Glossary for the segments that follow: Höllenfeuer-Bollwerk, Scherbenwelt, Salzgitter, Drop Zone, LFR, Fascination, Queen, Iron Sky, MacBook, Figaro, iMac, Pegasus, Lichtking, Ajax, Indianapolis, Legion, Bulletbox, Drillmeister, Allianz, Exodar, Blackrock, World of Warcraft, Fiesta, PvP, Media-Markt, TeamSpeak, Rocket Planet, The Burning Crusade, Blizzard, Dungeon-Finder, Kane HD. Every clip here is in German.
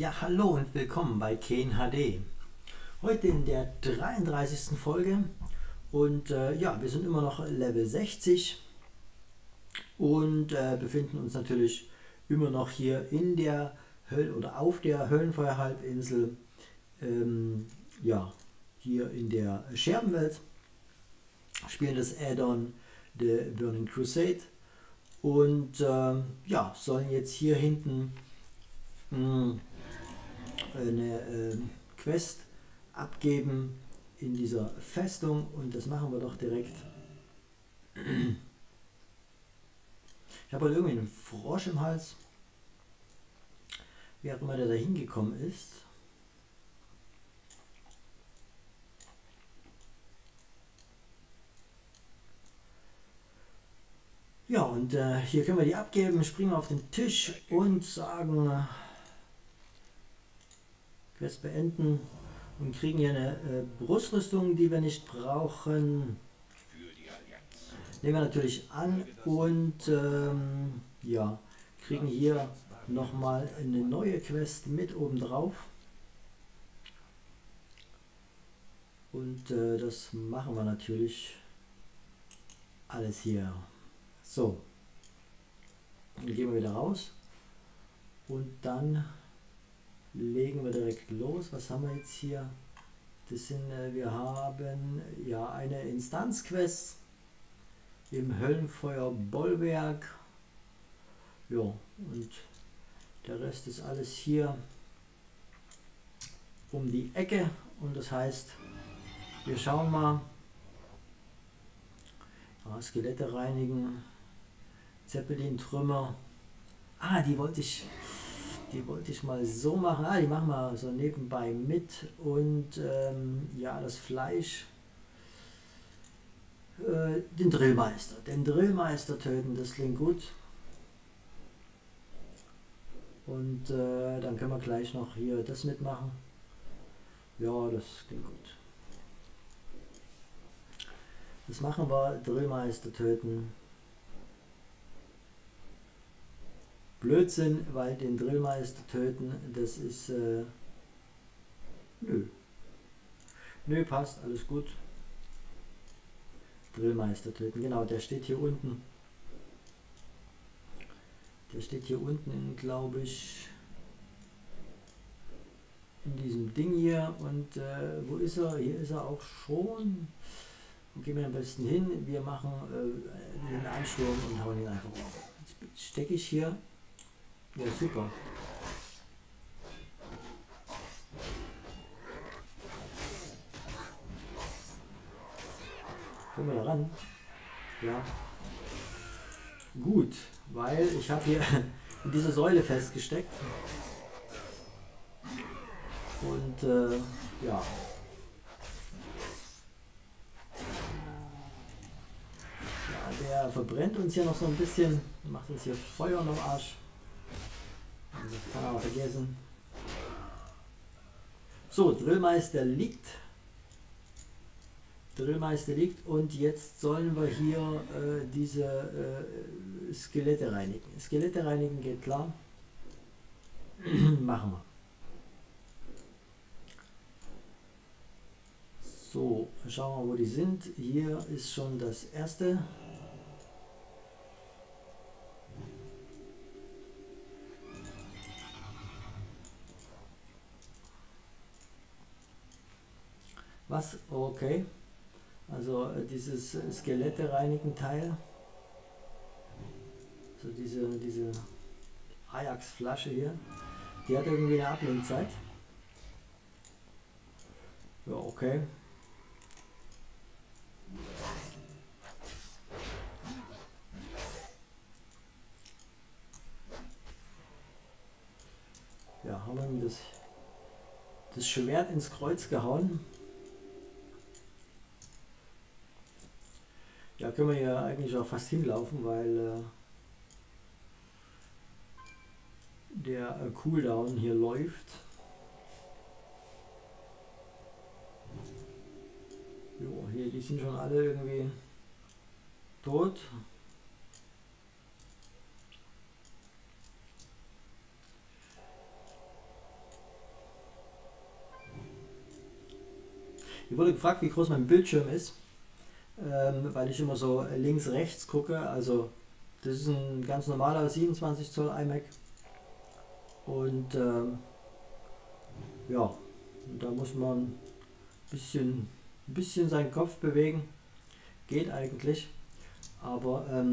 Ja, hallo und willkommen bei Kane HD. Heute in der 33. Folge und ja, wir sind immer noch Level 60 und befinden uns natürlich immer noch hier in der auf der Höllenfeuer-Halbinsel, ja, hier in der Scherbenwelt, spielen das Add-on The Burning Crusade und ja, sollen jetzt hier hinten eine Quest abgeben in dieser Festung und das machen wir doch direkt. Ich habe halt irgendwie einen Frosch im Hals, wie auch immer der da hingekommen ist. Ja, und hier können wir die abgeben, springen auf den Tisch und sagen Quest beenden und kriegen hier eine Brustrüstung, die wir nicht brauchen. Für die Allianz. Nehmen wir natürlich an und ja, kriegen hier nochmal eine neue Quest mit obendrauf. Und das machen wir natürlich alles hier. So, dann gehen wir wieder raus und dann legen wir direkt los. Was haben wir jetzt hier? Das sind, wir haben ja eine Instanzquest im Höllenfeuer-Bollwerk. Ja, und der Rest ist alles hier um die Ecke. Und das heißt, wir schauen mal. Ja, Skelette reinigen, Zeppelin-Trümmer. Ah, die wollte ich mal so machen. Ah, die machen wir so nebenbei mit. Und ja, das Fleisch. Den Drillmeister. Den Drillmeister töten, das klingt gut. Und dann können wir gleich noch hier das mitmachen. Ja, das klingt gut. Das machen wir. Drillmeister töten. Blödsinn, weil den Drillmeister töten, das ist, nö, passt, alles gut. Drillmeister töten, genau, der steht hier unten. Der steht hier unten, glaube ich, in diesem Ding hier. Und wo ist er? Hier ist er auch schon. Und gehen wir am besten hin, wir machen den Ansturm und hauen ihn einfach auf. Jetzt stecke ich hier. Ja, super. Können wir da ran? Ja. Gut, weil ich habe hier in diese Säule festgesteckt. Und ja. Der verbrennt uns hier noch so ein bisschen. Macht uns hier Feuer noch am Arsch. Das kann aber vergessen. So, Drillmeister liegt. Drillmeister liegt und jetzt sollen wir hier diese Skelette reinigen. Skelette reinigen geht klar. Machen wir. So, schauen wir, wo die sind. Hier ist schon das erste. Was? Okay. Also dieses Skelette reinigen Teil. So diese Ajax Flasche hier. Die hat irgendwie eine Ablenkzeit. Ja, okay. Ja, haben wir ihm das Schwert ins Kreuz gehauen. Da können wir ja eigentlich auch fast hinlaufen, weil der Cooldown hier läuft. Jo, hier, die sind schon alle irgendwie tot. Ich wurde gefragt, wie groß mein Bildschirm ist, weil ich immer so links rechts gucke. Also das ist ein ganz normaler 27 Zoll iMac und ja, da muss man ein bisschen seinen Kopf bewegen, geht eigentlich, aber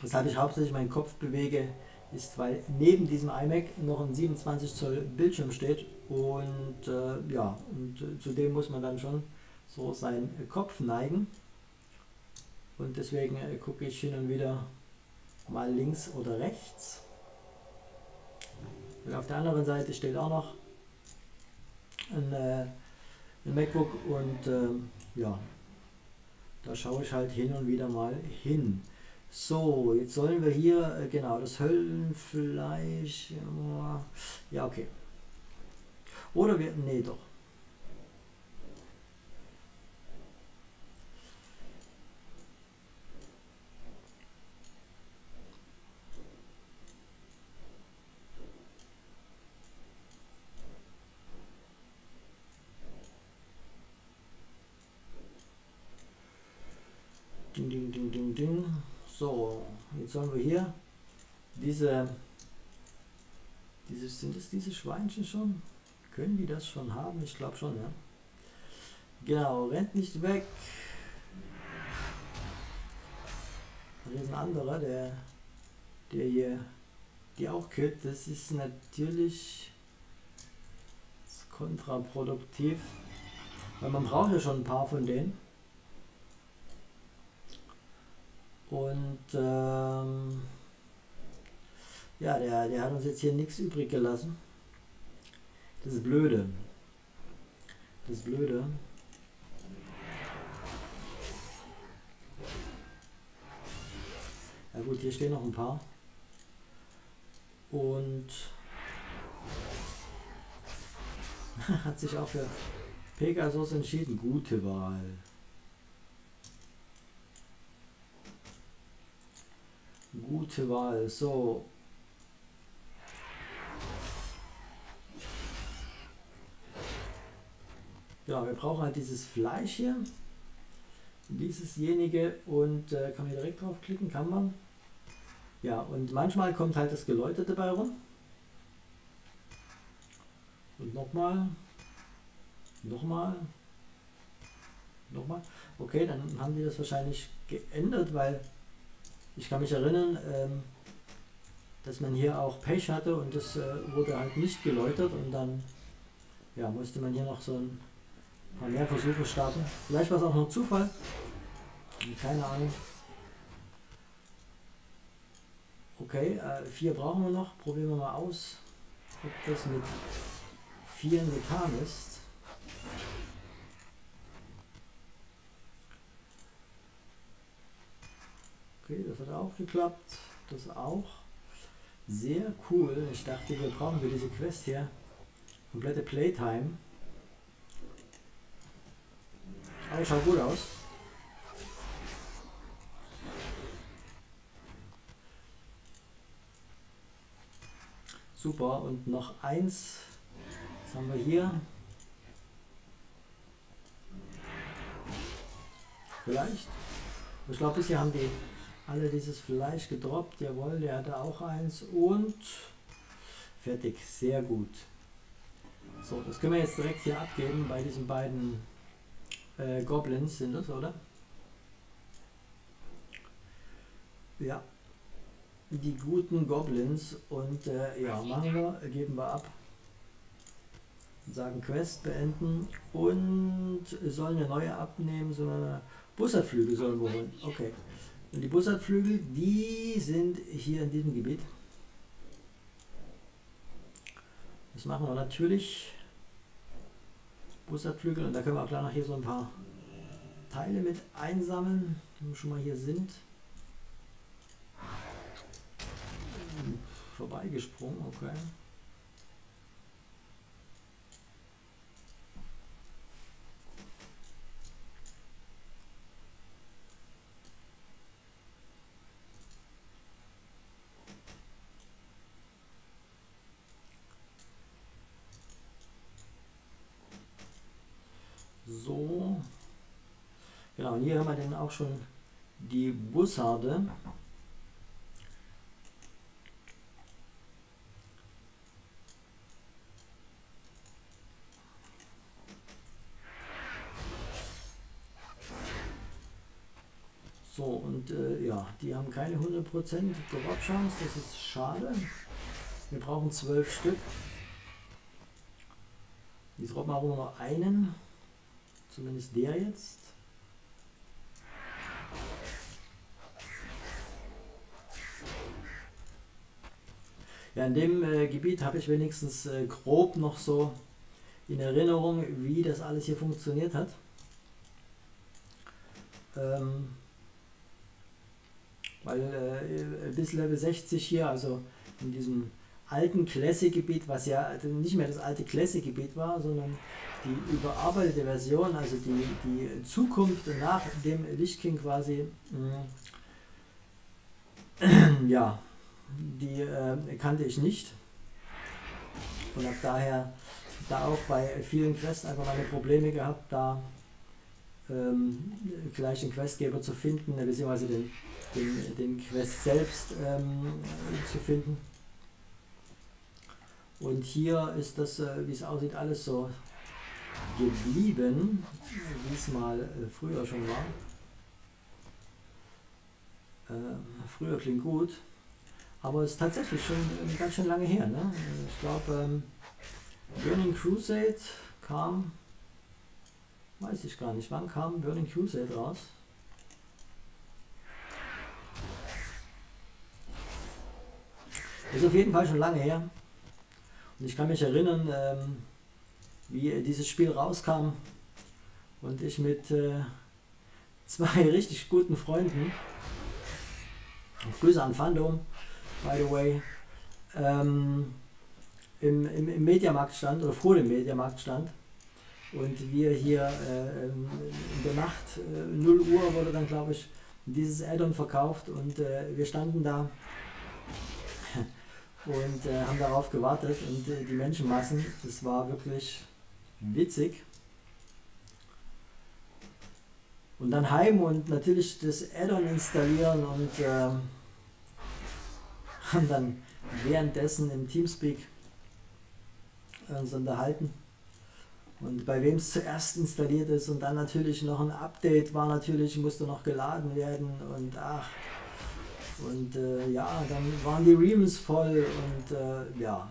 weshalb ich hauptsächlich meinen Kopf bewege, ist, weil neben diesem iMac noch ein 27 Zoll Bildschirm steht und ja, und zudem muss man dann schon so seinen Kopf neigen und deswegen gucke ich hin und wieder mal links oder rechts. Und auf der anderen Seite steht auch noch ein MacBook und ja, da schaue ich halt hin und wieder mal hin. So, jetzt sollen wir hier, genau, das Höllenfleisch, ja, okay. Oder wir, nee, doch. Ding, ding, ding, ding, ding. So, jetzt sollen wir hier diese sind es diese Schweinchen schon? Können die das schon haben? Ich glaube schon, ja. Genau, rennt nicht weg. Hier ist ein anderer, der hier, die auch killt. Das ist natürlich kontraproduktiv, weil man braucht ja schon ein paar von denen. Und ja, der hat uns jetzt hier nichts übrig gelassen. Das ist blöde. Das ist blöde. Ja gut, hier stehen noch ein paar. Und hat sich auch für Pegasus entschieden. Gute Wahl. Gute Wahl, so. Ja, wir brauchen halt dieses Fleisch hier, diesesjenige und kann man hier direkt draufklicken, kann man. Ja, und manchmal kommt halt das Geläuterte bei rum. Und nochmal. Okay, dann haben die das wahrscheinlich geändert, weil... Ich kann mich erinnern, dass man hier auch Pech hatte und das wurde halt nicht geläutert und dann ja, musste man hier noch so ein paar mehr Versuche starten. Vielleicht war es auch noch Zufall, keine Ahnung. Okay, 4 brauchen wir noch, probieren wir mal aus, ob das mit 4 getan ist. Okay, das hat auch geklappt, das auch. Sehr cool, ich dachte, wir brauchen für diese Quest hier komplette Playtime. Aber schaut gut aus. Super, und noch eins, was haben wir hier? Vielleicht? Ich glaube, bisher haben die alle dieses Fleisch gedroppt, jawohl, der hatte auch eins und fertig, sehr gut. So, das können wir jetzt direkt hier abgeben bei diesen beiden Goblins, sind das, oder? Ja, die guten Goblins und ja, machen wir, geben wir ab. Sagen Quest beenden und sollen eine neue abnehmen, so eine Bussardflügel sollen wir holen, okay. Und die Bussardflügel, die sind hier in diesem Gebiet. Das machen wir natürlich. Bussardflügel, und da können wir auch gleich noch hier so ein paar Teile mit einsammeln, wenn wir schon mal hier sind. Vorbeigesprungen, okay. so. Genau, und hier haben wir dann auch schon die Bussarde. So, und ja, die haben keine 100% Drop-Chance, das ist schade. Wir brauchen 12 Stück. Die droppen auch nur einen, zumindest der jetzt. Ja, in dem Gebiet habe ich wenigstens grob noch so in Erinnerung, wie das alles hier funktioniert hat. Weil bis Level 60 hier, also in diesem alten Classic-Gebiet, was ja nicht mehr das alte Classic-Gebiet war, sondern die überarbeitete Version, also die Zukunft nach dem Lichtking quasi, ja, die kannte ich nicht. Und habe daher da auch bei vielen Quests einfach meine Probleme gehabt, da gleich den Questgeber zu finden, beziehungsweise den Quest selbst zu finden. Und hier ist das, wie es aussieht, alles so geblieben, wie es mal früher schon war. Früher klingt gut, aber es ist tatsächlich schon ganz schön lange her. Ne? Ich glaube, Burning Crusade kam, weiß ich gar nicht, wann kam Burning Crusade raus? Ist auf jeden Fall schon lange her. Und ich kann mich erinnern, wie dieses Spiel rauskam und ich mit zwei richtig guten Freunden, Grüße an Fandom, by the way, im Media-Markt stand, oder vor dem Media-Markt stand, und wir hier in der Nacht, 0 Uhr wurde dann, glaube ich, dieses Add-on verkauft, und wir standen da und haben darauf gewartet, und die Menschenmassen, das war wirklich witzig. Und dann heim und natürlich das Add-on installieren und haben dann währenddessen im TeamSpeak uns unterhalten. Und bei wem es zuerst installiert ist, und dann natürlich noch ein Update war, natürlich musste noch geladen werden, und ach. Und ja, dann waren die Reams voll, und ja.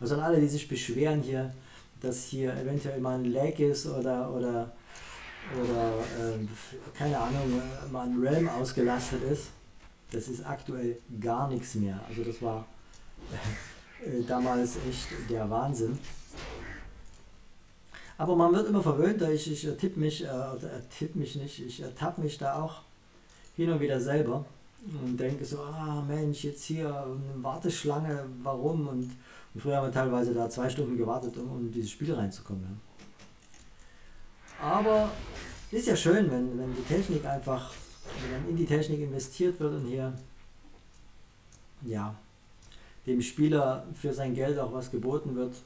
Also an alle, die sich beschweren hier, dass hier eventuell mal ein Lag ist oder keine Ahnung, mal ein Realm ausgelastet ist. Das ist aktuell gar nichts mehr. Also das war damals echt der Wahnsinn. Aber man wird immer verwöhnter, ich ertappe mich da auch hin und wieder selber und denke so, ah Mensch, jetzt hier eine Warteschlange, warum? Und früher haben wir teilweise da 2 Stunden gewartet, um in dieses Spiel reinzukommen. Ja. Aber ist ja schön, wenn die Technik einfach, wenn in die Technik investiert wird und hier, ja, dem Spieler für sein Geld auch was geboten wird.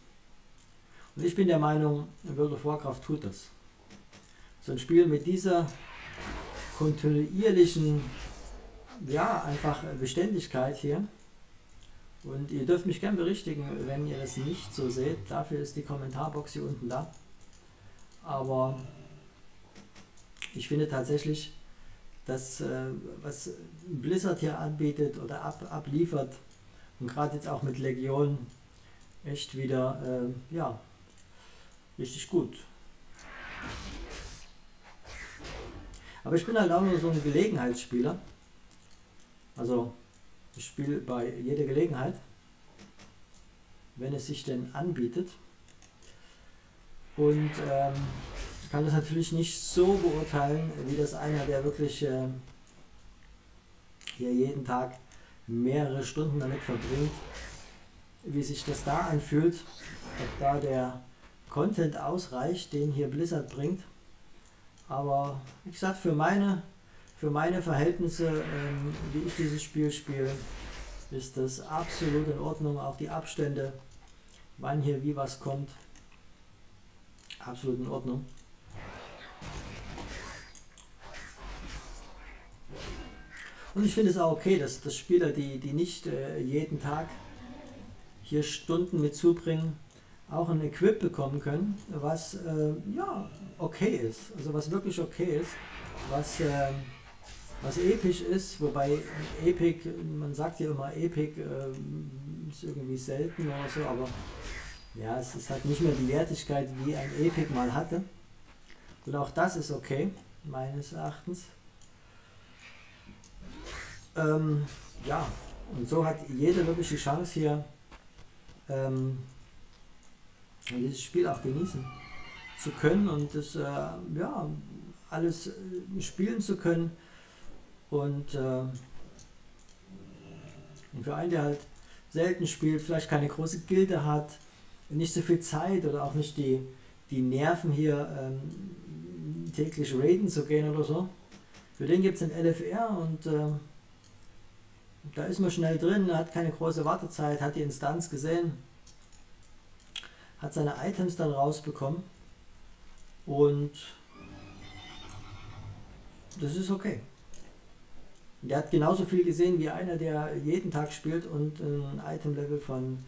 Und ich bin der Meinung, World of Warcraft tut das. So ein Spiel mit dieser kontinuierlichen, ja, einfach Beständigkeit hier. Und ihr dürft mich gern berichtigen, wenn ihr das nicht so seht. Dafür ist die Kommentarbox hier unten da. Aber ich finde tatsächlich, dass was Blizzard hier anbietet oder abliefert, und gerade jetzt auch mit Legion, echt wieder, ja, richtig gut. Aber ich bin halt auch nur so ein Gelegenheitsspieler. Also ich spiele bei jeder Gelegenheit, wenn es sich denn anbietet. Und kann das natürlich nicht so beurteilen, wie das einer, der wirklich hier jeden Tag mehrere Stunden damit verbringt, wie sich das da anfühlt, ob da der Content ausreicht, den hier Blizzard bringt. Aber wie gesagt, für meine Verhältnisse, wie ich dieses Spiel spiele, ist das absolut in Ordnung. Auch die Abstände, wann hier wie was kommt, absolut in Ordnung. Und ich finde es auch okay, dass Spieler, die nicht jeden Tag hier Stunden mit zubringen, auch ein Equip bekommen können, was ja okay ist, also was wirklich okay ist, was episch ist, wobei epic, man sagt ja immer epic, ist irgendwie selten oder so, aber ja, es ist halt nicht mehr die Wertigkeit, wie ein epic mal hatte, und auch das ist okay, meines Erachtens. Ja, und so hat jeder wirklich die Chance hier, dieses Spiel auch genießen zu können und das ja, alles spielen zu können, und für einen, der halt selten spielt, vielleicht keine große Gilde hat, nicht so viel Zeit oder auch nicht die Nerven hier täglich raiden zu gehen oder so, für den gibt es ein LFR und da ist man schnell drin, hat keine große Wartezeit, hat die Instanz gesehen, hat seine Items dann rausbekommen und das ist okay. Der hat genauso viel gesehen wie einer, der jeden Tag spielt und ein Item-Level von,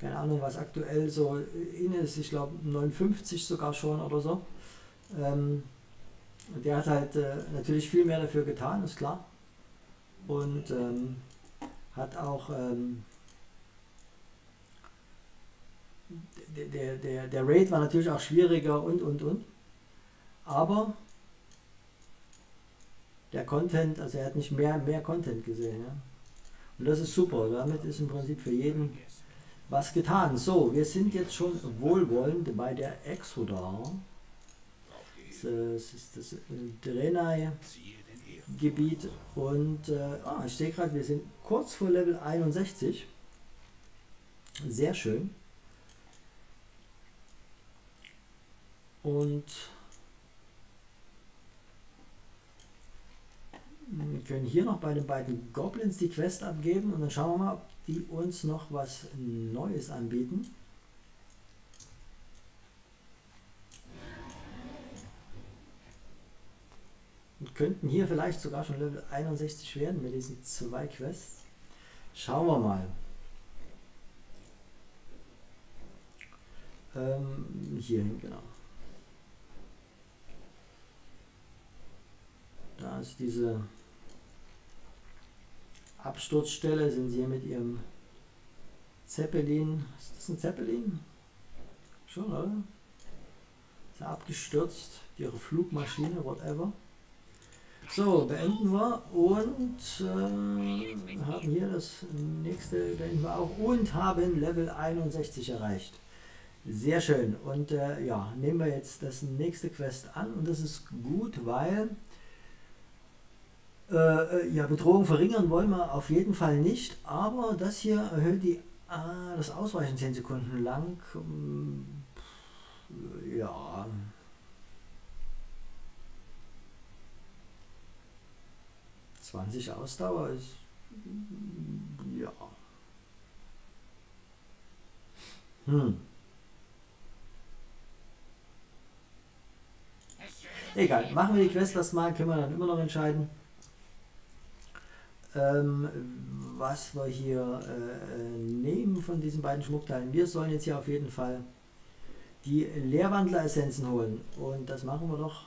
keine Ahnung, was aktuell so in ist, ich glaube 59 sogar schon oder so. Der hat halt natürlich viel mehr dafür getan, ist klar. Und hat auch der Raid war natürlich auch schwieriger und. Aber der Content, also er hat nicht mehr Content gesehen. Ja? Und das ist super. Damit ist im Prinzip für jeden was getan. So, wir sind jetzt schon wohlwollend bei der Exodar. Das ist das Drillmeister-Gebiet und ich sehe gerade, wir sind kurz vor Level 61. Sehr schön. Und wir können hier noch bei den beiden Goblins die Quest abgeben und dann schauen wir mal, ob die uns noch was Neues anbieten. Und könnten hier vielleicht sogar schon Level 61 werden mit diesen 2 Quests. Schauen wir mal. Hierhin, genau. Da ist diese Absturzstelle, sind sie hier mit ihrem Zeppelin. Ist das ein Zeppelin? Schon, oder? Ist ja abgestürzt, ihre Flugmaschine, whatever. So, beenden wir und haben hier das nächste, beenden wir auch und haben Level 61 erreicht. Sehr schön und ja, nehmen wir jetzt das nächste Quest an und das ist gut, weil ja, Bedrohung verringern wollen wir auf jeden Fall nicht, aber das hier erhöht die, das Ausweichen 10 Sekunden lang, ja. Ausdauer ist, ja. Egal, machen wir die Quest erstmal, können wir dann immer noch entscheiden, was wir hier nehmen von diesen beiden Schmuckteilen. Wir sollen jetzt hier auf jeden Fall die Leerwandler-Essenzen holen und das machen wir doch.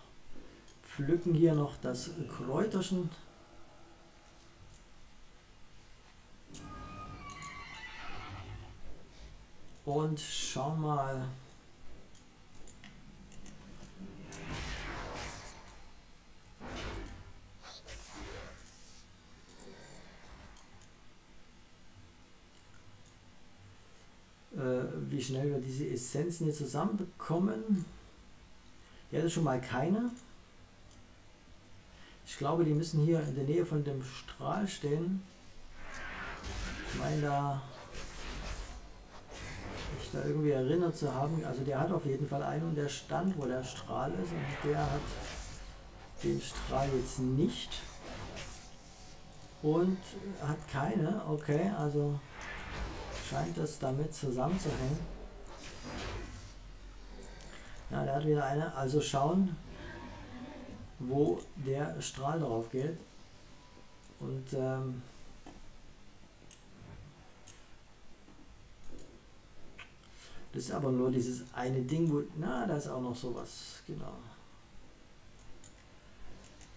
Pflücken hier noch das Kräuterchen. Und schauen mal, wie schnell wir diese Essenzen hier zusammenbekommen. Ich hatte schon mal keine. Ich glaube, die müssen hier in der Nähe von dem Strahl stehen. Ich meine, da irgendwie erinnert zu haben, also der hat auf jeden Fall einen und der stand, wo der Strahl ist und der hat den Strahl jetzt nicht und hat keine, okay, also scheint das damit zusammenzuhängen. Ja, da hat wieder einer. Also schauen, wo der Strahl drauf geht. Und das ist aber nur dieses eine Ding, wo, na, da ist auch noch sowas, genau.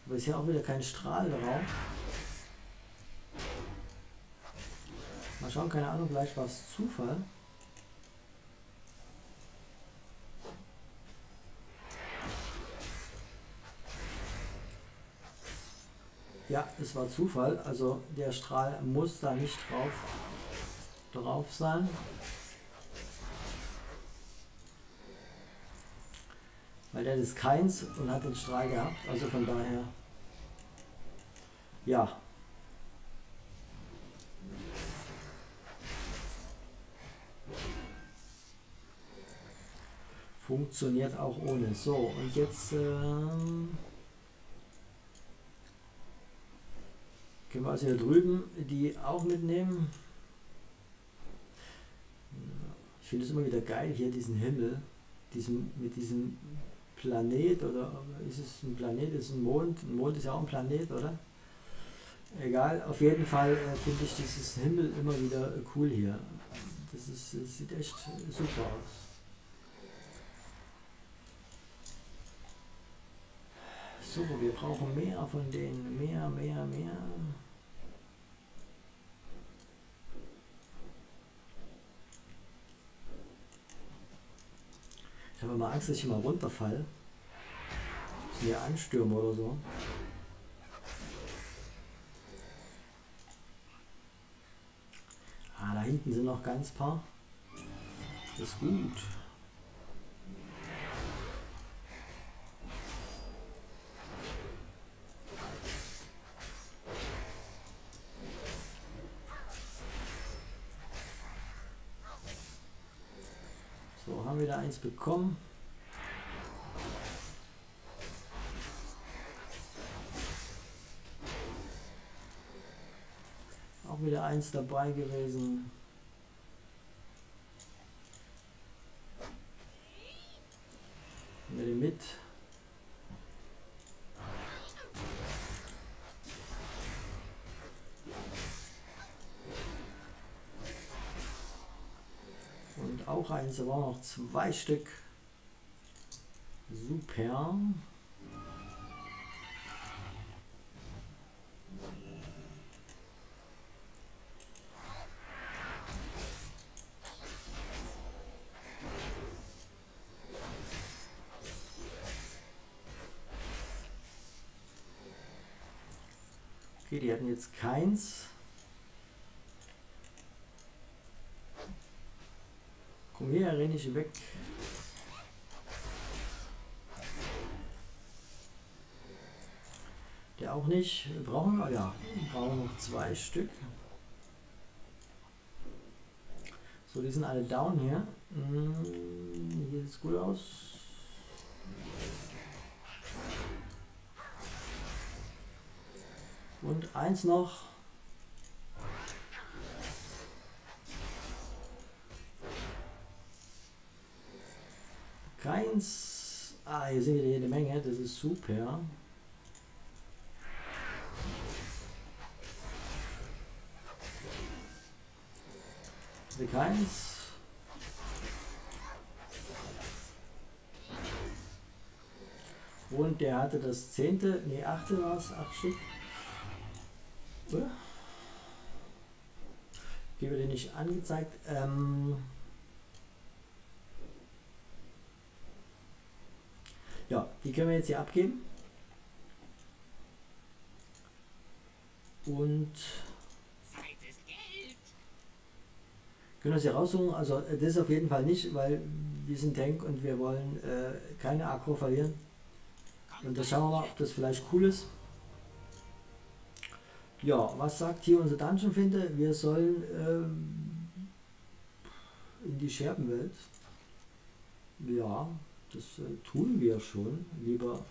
Aber ist ja auch wieder kein Strahl drauf. Mal schauen, keine Ahnung, vielleicht war es Zufall. Ja, es war Zufall, also der Strahl muss da nicht drauf sein. Weil der ist keins und hat den Strahl gehabt, also von daher, ja. Funktioniert auch ohne. So, und jetzt können wir also hier drüben die auch mitnehmen. Ich finde es immer wieder geil, hier diesen Himmel, mit diesem Planet, oder ist es ein Planet, ist es ein Mond? Ein Mond ist ja auch ein Planet, oder? Egal, auf jeden Fall finde ich dieses Himmel immer wieder cool hier. Das sieht echt super aus. So, wir brauchen mehr von denen, mehr. Ich habe immer Angst, dass ich immer runterfalle. Dass ich mir anstürme oder so. Ah, da hinten sind noch ganz paar. Das ist gut. Wieder eins bekommen. Auch wieder eins dabei gewesen. Nehmen wir den mit. Auch eins, da brauchen wir noch zwei Stück. Super. Okay, die hatten jetzt keins. Komm her, renn ich weg. Der auch nicht. Brauchen wir, ja, brauchen noch zwei Stück. So, die sind alle down hier. Hier sieht es gut aus. Und eins noch. Keins. Ah, hier sind wieder jede Menge, das ist super. Keins. Und der hatte das 10., nee, 8. war es, 8 Stück. Gebe den nicht angezeigt. Ja, die können wir jetzt hier abgeben. Und können das hier raussuchen. Also das auf jeden Fall nicht, weil wir sind Tank und wir wollen keine Akro verlieren. Und da schauen wir mal, ob das vielleicht cool ist. Ja, was sagt hier unser Dungeon-Finder? Wir sollen in die Scherbenwelt. Ja. Das tun wir schon, lieber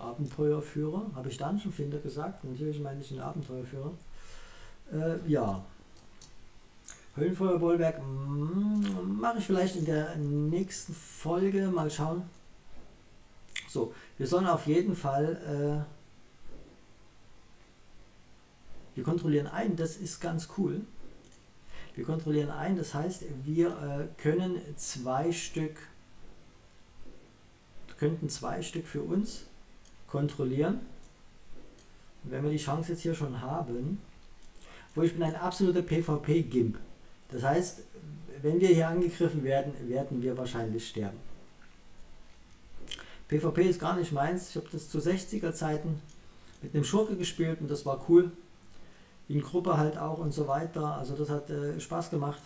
Abenteuerführer. Habe ich Dungeon-Finder gesagt? Natürlich meine ich einen Abenteuerführer. Ja, Höllenfeuer-Bollwerk mache ich vielleicht in der nächsten Folge. Mal schauen. So, wir sollen auf jeden Fall... wir kontrollieren ein, das ist ganz cool. Wir kontrollieren ein, das heißt, wir können könnten zwei Stück für uns kontrollieren. Und wenn wir die Chance jetzt hier schon haben, wo ich bin ein absoluter PvP-Gimp. Das heißt, wenn wir hier angegriffen werden, werden wir wahrscheinlich sterben. PvP ist gar nicht meins. Ich habe das zu 60er Zeiten mit einem Schurke gespielt und das war cool. In Gruppe halt auch und so weiter. Also das hat Spaß gemacht.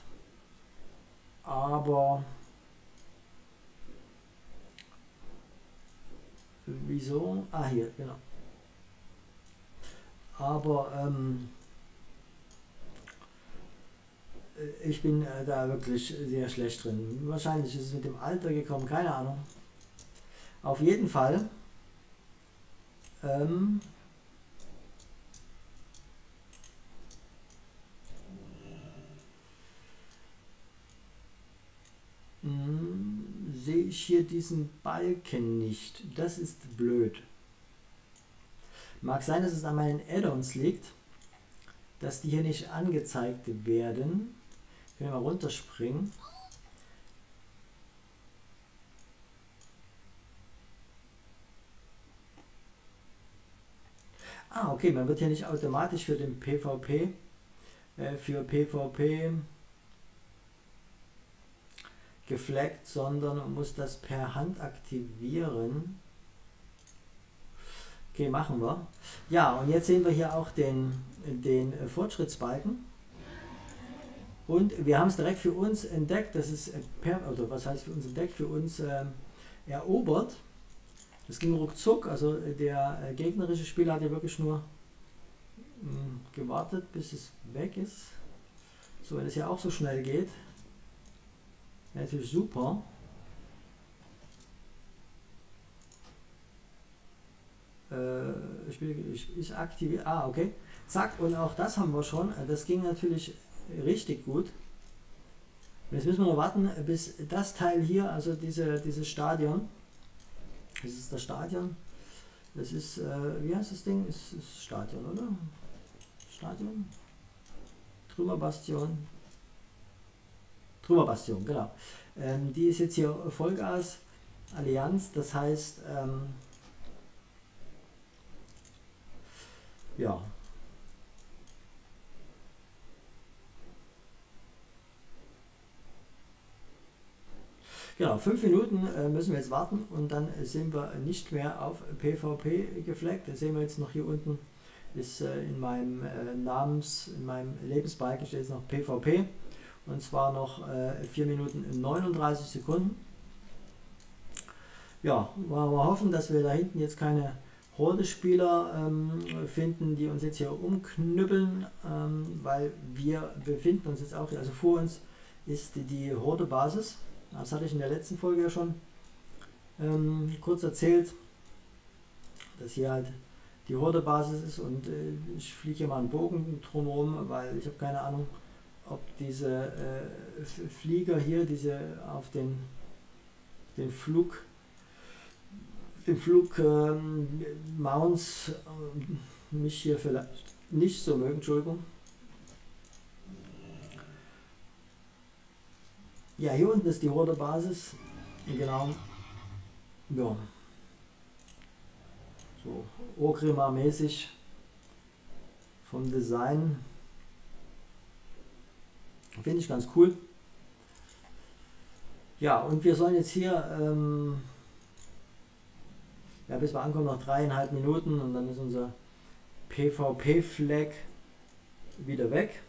Aber wieso? Ah, hier, genau. Aber ich bin da wirklich sehr schlecht drin. Wahrscheinlich ist es mit dem Alter gekommen, keine Ahnung. Auf jeden Fall sehe ich hier diesen Balken nicht. Das ist blöd. Mag sein, dass es an meinen Add-ons liegt, dass die hier nicht angezeigt werden. Können wir mal runterspringen. Ah, okay, man wird hier nicht automatisch für den PvP, geflaggt, sondern man muss das per Hand aktivieren. Okay, machen wir. Ja, und jetzt sehen wir hier auch den Fortschrittsbalken. Und wir haben es direkt für uns entdeckt, das ist oder was heißt für uns entdeckt, für uns erobert. Das ging ruckzuck, also der gegnerische Spieler hat ja wirklich nur gewartet, bis es weg ist. So, wenn es ja auch so schnell geht, ja, natürlich super. Ich aktiviere, ah, okay, zack, und auch das haben wir schon, das ging natürlich richtig gut. Und jetzt müssen wir noch warten, bis das Teil hier, also dieses Stadion, das ist das Stadion, das ist, wie heißt das Ding, ist Stadion, oder? Stadion? Trümmerbastion. Trümmerbastion, genau. Die ist jetzt hier Vollgas, Allianz, das heißt, ja. Genau, 5 Minuten müssen wir jetzt warten und dann sind wir nicht mehr auf PvP gefleckt. Das sehen wir jetzt noch hier unten, ist in meinem Lebensbalken steht jetzt noch PvP und zwar noch 4 Minuten 39 Sekunden. Ja, wir hoffen, dass wir da hinten jetzt keine Horde-Spieler finden, die uns jetzt hier umknüppeln, weil wir befinden uns jetzt auch hier, also vor uns ist die Horde-Basis. Das hatte ich in der letzten Folge ja schon kurz erzählt, dass hier halt die Horde-Basis ist und ich fliege hier mal einen Bogen drumherum, weil ich habe keine Ahnung, ob diese Flieger hier, diese auf den Flug, Mounts mich hier vielleicht nicht so mögen, Entschuldigung. Ja, hier unten ist die Horde-Basis, genau, ja, so Orgrimmar-mäßig vom Design, finde ich ganz cool. Ja, und wir sollen jetzt hier, ja, bis wir ankommen noch 3,5 Minuten und dann ist unser PvP-Flag wieder weg.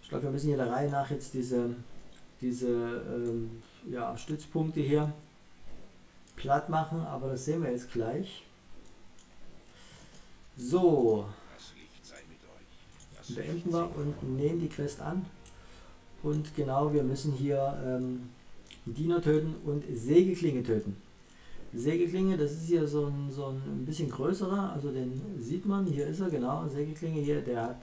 Ich glaube, wir müssen hier der Reihe nach jetzt diese ja, Stützpunkte hier platt machen, aber das sehen wir jetzt gleich. So, beenden wir und nehmen die Quest an. Und genau, wir müssen hier Diener töten und Sägeklinge töten. Sägeklinge, das ist hier so ein bisschen größerer, also den sieht man, hier ist er, genau, Sägeklinge hier, der hat...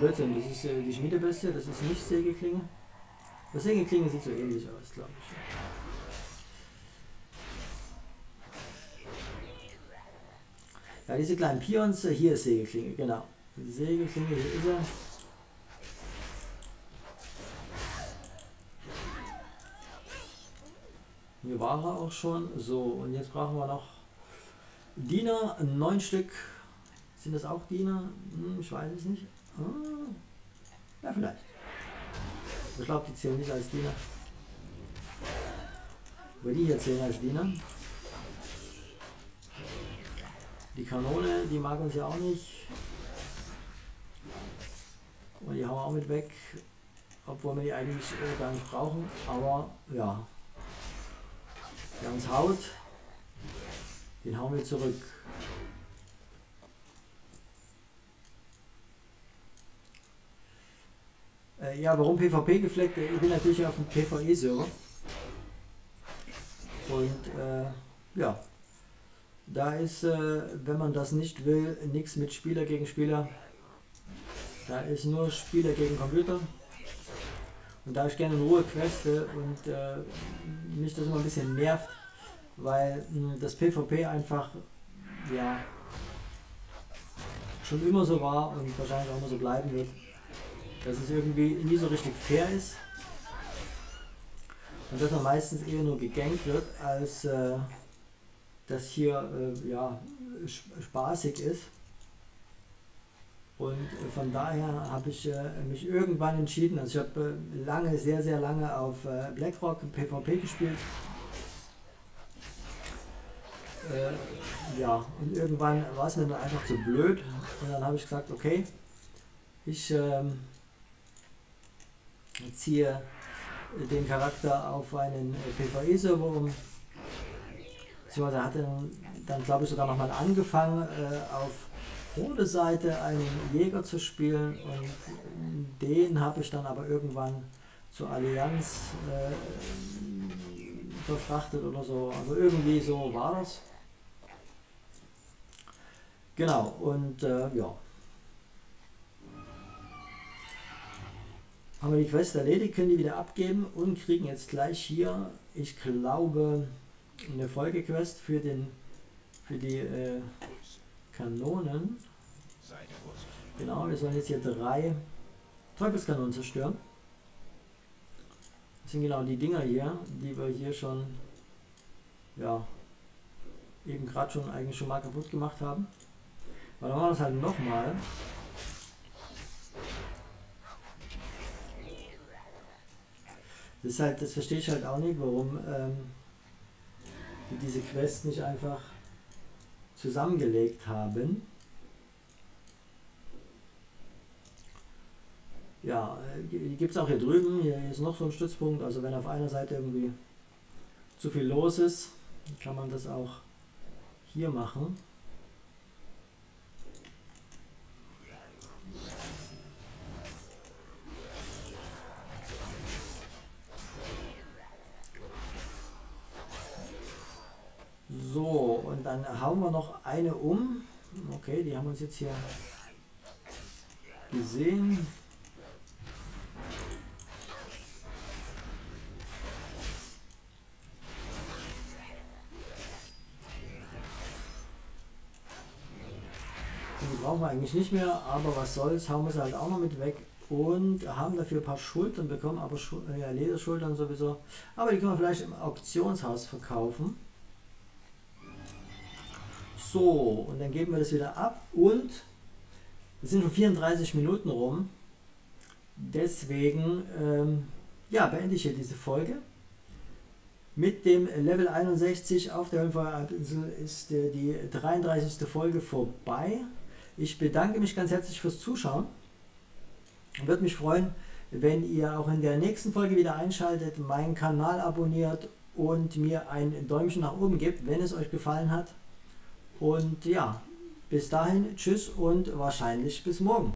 Blödsinn, das ist die Schmiedebestie, das ist nicht Sägeklinge. Das Sägeklinge sieht so ähnlich aus, glaube ich. Ja, diese kleinen Pions, hier ist Sägeklinge, genau. Die Sägeklinge, hier ist er. Hier war er auch schon. So, und jetzt brauchen wir noch Diener, 9 Stück. Sind das auch Diener? Hm, ich weiß es nicht. Hm. Ja, vielleicht. Ich glaube, die zählen nicht als Diener. Aber die hier zählen als Diener. Die Kanone, die mag uns ja auch nicht. Und die haben wir auch mit weg. Obwohl wir die eigentlich gar nicht brauchen. Aber ja. Der uns haut. Den hauen wir zurück. Ja, warum PvP gefleckt? Ich bin natürlich auf dem PvE-Server. Und ja. Da ist, wenn man das nicht will, nichts mit Spieler gegen Spieler. Da ist nur Spieler gegen Computer. Und da ich gerne in Ruhe queste und mich das immer ein bisschen nervt, weil das PvP einfach, ja, schon immer so war und wahrscheinlich auch immer so bleiben wird, dass es irgendwie nie so richtig fair ist und dass man meistens eher nur gegankt wird, als dass hier ja, spaßig ist. Und von daher habe ich mich irgendwann entschieden, also ich habe lange, sehr, sehr lange auf Blackrock PvP gespielt. Ja, und irgendwann war es mir dann einfach zu blöd und dann habe ich gesagt, okay, ich ziehe den Charakter auf einen PvE-Server um. Beziehungsweise hatte dann glaube ich sogar nochmal angefangen, auf Horde-Seite einen Jäger zu spielen, und den habe ich dann aber irgendwann zur Allianz verfrachtet oder so. Also irgendwie so war das. Genau, und ja. Haben wir die Quest erledigt, können die wieder abgeben und kriegen jetzt gleich hier, ich glaube, eine Folgequest für die Kanonen. Genau, wir sollen jetzt hier 3 Teufelskanonen zerstören. Das sind genau die Dinger hier, die wir hier schon, ja, eben gerade schon eigentlich schon mal kaputt gemacht haben. Aber dann machen wir das halt nochmal. Das ist halt, das verstehe ich halt auch nicht, warum die diese Quest nicht einfach zusammengelegt haben. Ja, gibt es auch hier drüben, hier ist noch so ein Stützpunkt, also wenn auf einer Seite irgendwie zu viel los ist, kann man das auch hier machen. So, und dann hauen wir noch eine um. Okay, die haben uns jetzt hier gesehen. Die brauchen wir eigentlich nicht mehr, aber was soll's, hauen wir sie halt auch noch mit weg und haben dafür ein paar Schultern bekommen, aber ja, Lederschultern sowieso. Aber die können wir vielleicht im Auktionshaus verkaufen. So, und dann geben wir das wieder ab und es sind schon 34 Minuten rum, deswegen ja, beende ich hier diese Folge. Mit dem Level 61 auf der Höllenfeuerinsel ist die 33. Folge vorbei. Ich bedanke mich ganz herzlich fürs Zuschauen und würde mich freuen, wenn ihr auch in der nächsten Folge wieder einschaltet, meinen Kanal abonniert und mir ein Däumchen nach oben gebt, wenn es euch gefallen hat. Und ja, bis dahin, tschüss und wahrscheinlich bis morgen.